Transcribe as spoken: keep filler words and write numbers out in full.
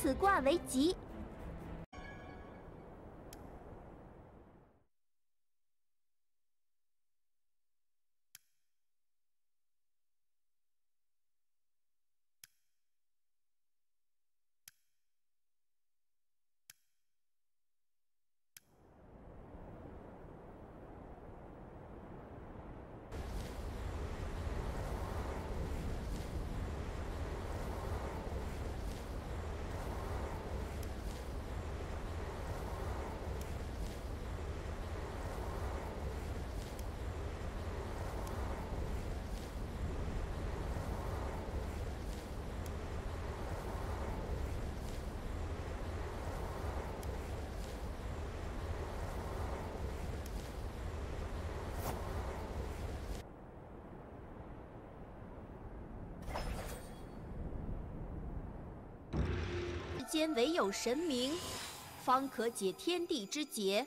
此卦为吉。间唯有神明，方可解天地之结。